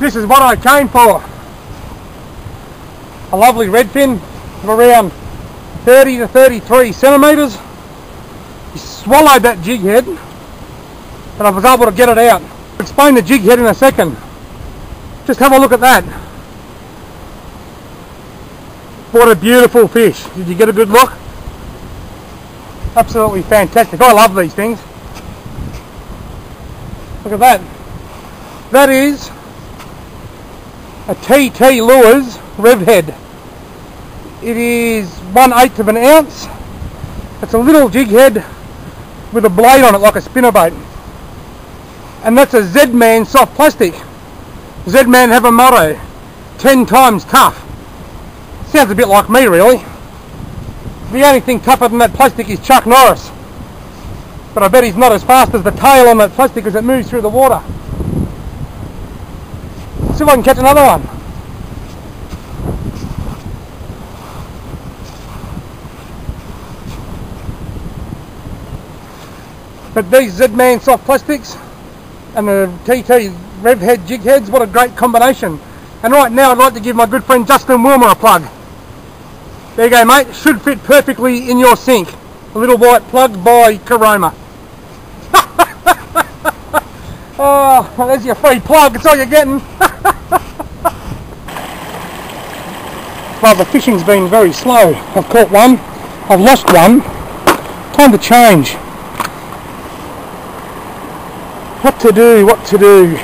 This is what I came for. A lovely redfin of around 30 to 33 centimetres. He swallowed that jig head, and I was able to get it out. I'll explain the jig head in a second. Just have a look at that. What a beautiful fish. Did you get a good look? Absolutely fantastic. I love these things. Look at that. That is a TT Lures rev head. It is 1/8 of an ounce. It's a little jig head with a blade on it like a spinnerbait. And that's a Z-Man soft plastic. Z-Man have a motto, 10 times tough. Sounds a bit like me, really. The only thing tougher than that plastic is Chuck Norris. But I bet he's not as fast as the tail on that plastic as it moves through the water. Let's see if I can catch another one. But these Z-Man soft plastics and the TT rev head jig heads, what a great combination. And right now I'd like to give my good friend Justin Wilmer a plug. There you go, mate. Should fit perfectly in your sink. A little white plug by Caroma. Oh, well, there's your free plug. That's all you're getting. Well, the fishing's been very slow. I've caught one. I've lost one. Time to change. What to do? What to do?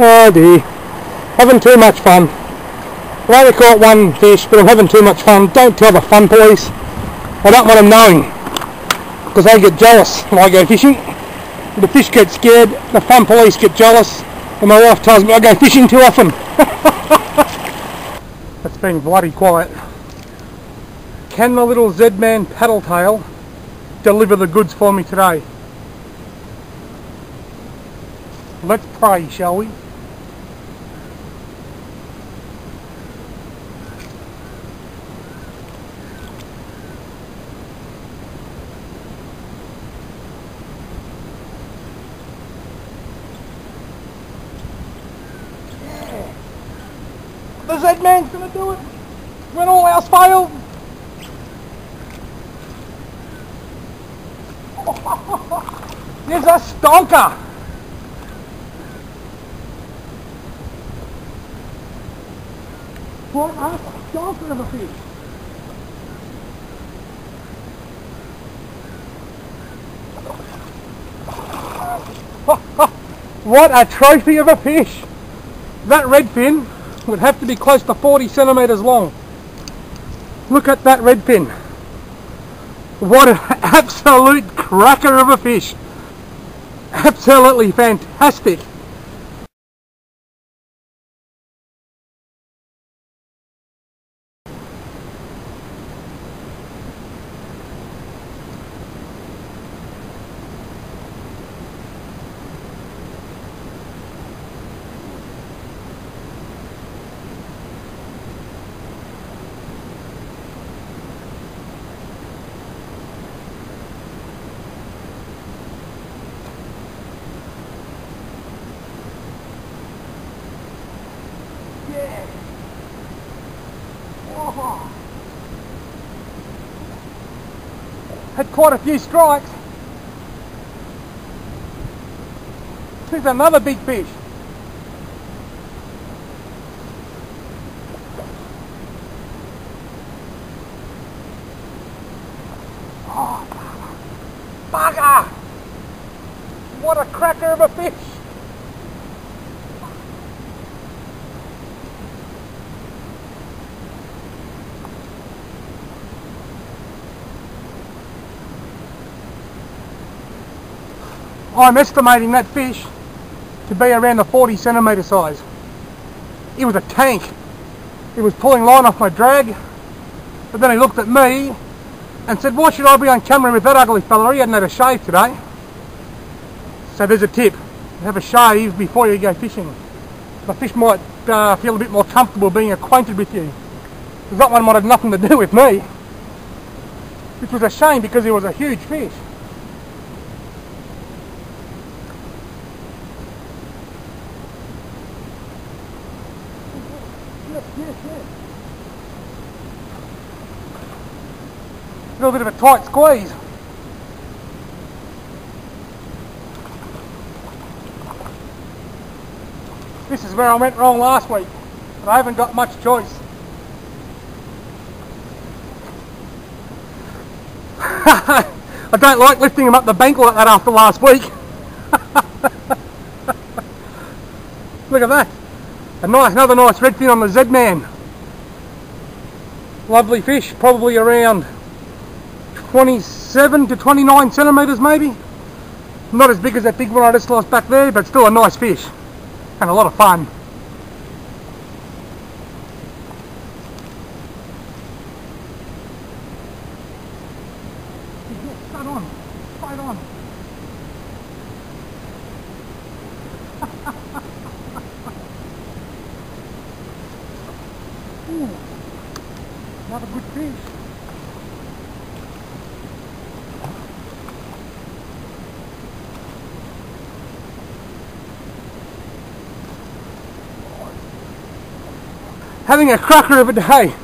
Oh dear. Having too much fun. I've only caught one fish, but I'm having too much fun. Don't tell the fun police. I don't want them knowing, because they get jealous when I go fishing. The fish get scared, the fun police get jealous, and my wife tells me I go fishing too often. It's been bloody quiet. Can the little Z-Man paddle tail deliver the goods for me today? Let's pray, shall we? The Z-Man's gonna do it when all else failed. There's a stonker. What a stonker of a fish. What a trophy of a fish. That redfin would have to be close to 40 centimetres long. Look at that redfin. What an absolute cracker of a fish. Absolutely fantastic. Had quite a few strikes. There's another big fish. Oh, bugger! What a cracker of a fish! I'm estimating that fish to be around the 40 centimetre size. It was a tank. It was pulling line off my drag, but then he looked at me and said, why should I be on camera with that ugly fella? He hadn't had a shave today. So there's a tip, have a shave before you go fishing. The fish might feel a bit more comfortable being acquainted with you, because that one might have nothing to do with me, which was a shame because it was a huge fish. A little bit of a tight squeeze. This is where I went wrong last week, but I haven't got much choice. I don't like lifting them up the bank like that after last week. Look at that. Another nice redfin on the Z-Man. Lovely fish, probably around 27 to 29 centimetres maybe. Not as big as that big one I just lost back there, but still a nice fish. And a lot of fun. Right on. Ooh, another good fish. Having a cracker of a day.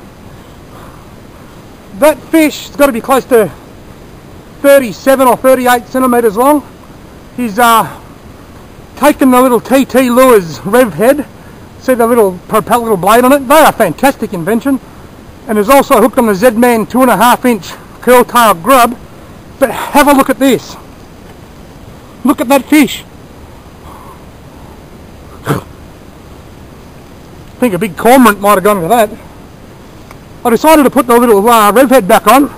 That fish has got to be close to 37 or 38 centimetres long. He's taken the little TT Lures rev head. See the little propeller little blade on it? They are a fantastic invention. And is also hooked on the Z-Man 2.5 inch curl tail grub. But have a look at this. Look at that fish. I think a big cormorant might have gone with that. I decided to put the little rev head back on.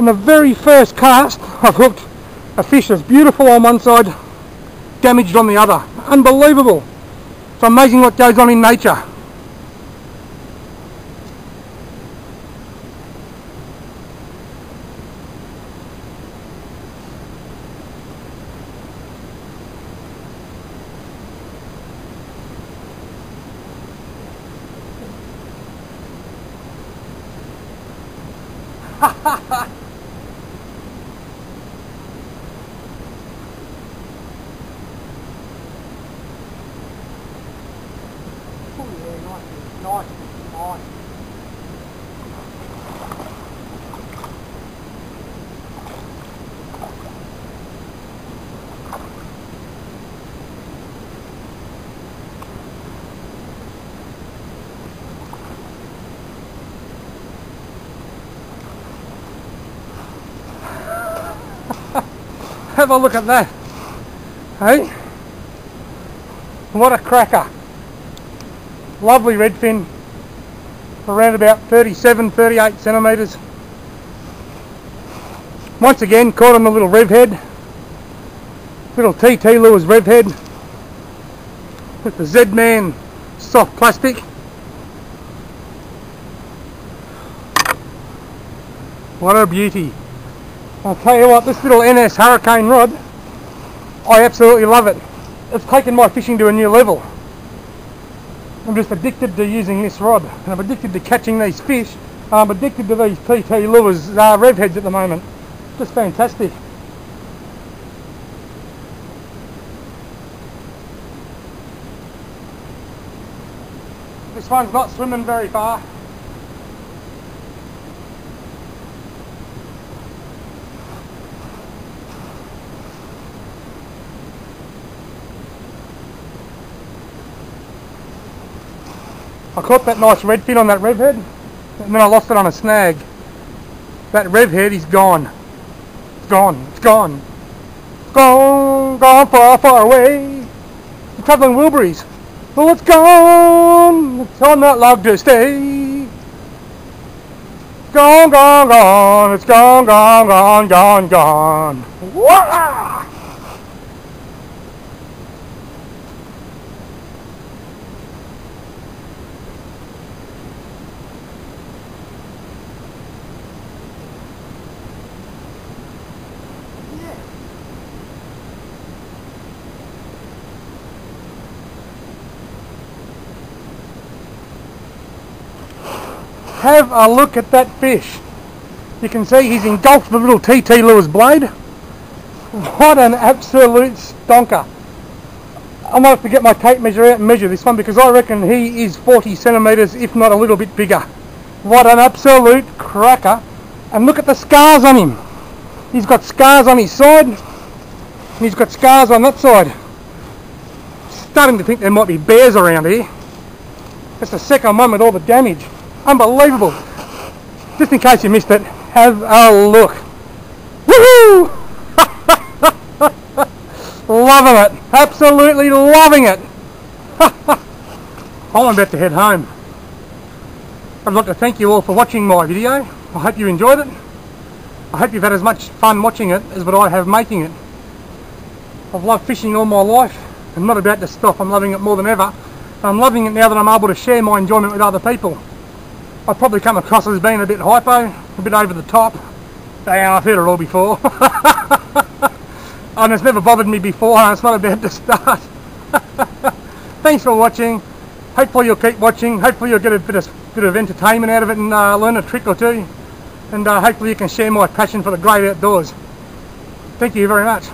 And the very first cast, I've hooked a fish that's beautiful on one side, damaged on the other. Unbelievable. It's amazing what goes on in nature. Ha ha ha! Nice. Have a look at that. Hey? What a cracker. Lovely redfin. Around about 37, 38 centimetres. Once again, caught on the little rev head. Little TT Lures rev head. With the Z-Man soft plastic. What a beauty. I'll tell you what, this little NS Hurricane rod, I absolutely love it. It's taken my fishing to a new level. I'm just addicted to using this rod, and I'm addicted to catching these fish. I'm addicted to these TT Lures rev heads at the moment. Just fantastic. This one's not swimming very far. I caught that nice redfin on that rev head, and then I lost it on a snag. That rev head is gone. It's gone, it's gone. It's gone, gone far, far away. The travelling Wilburys. Oh, it's gone. It's on that log to stay. It's gone, gone, gone. It's gone, gone, gone, gone, gone. Whoa! Have a look at that fish. You can see he's engulfed the little TT Lures blade. What an absolute stonker. I'm going to have to get my tape measure out and measure this one, because I reckon he is 40 centimetres, if not a little bit bigger. What an absolute cracker. And look at the scars on him. He's got scars on his side, and he's got scars on that side. Starting to think there might be bears around here. That's the second one with all the damage. Unbelievable. Just in case you missed it, have a look. Woohoo! Loving it. Absolutely loving it. I'm about to head home. I'd like to thank you all for watching my video. I hope you enjoyed it. I hope you've had as much fun watching it as what I have making it. I've loved fishing all my life. I'm not about to stop. I'm loving it more than ever. I'm loving it now that I'm able to share my enjoyment with other people. I've probably come across as being a bit hypo, a bit over the top. Damn, I've heard it all before. And it's never bothered me before, and it's not about to start. Thanks for watching. Hopefully you'll keep watching. Hopefully you'll get a bit of entertainment out of it, and learn a trick or two. And hopefully you can share my passion for the great outdoors. Thank you very much.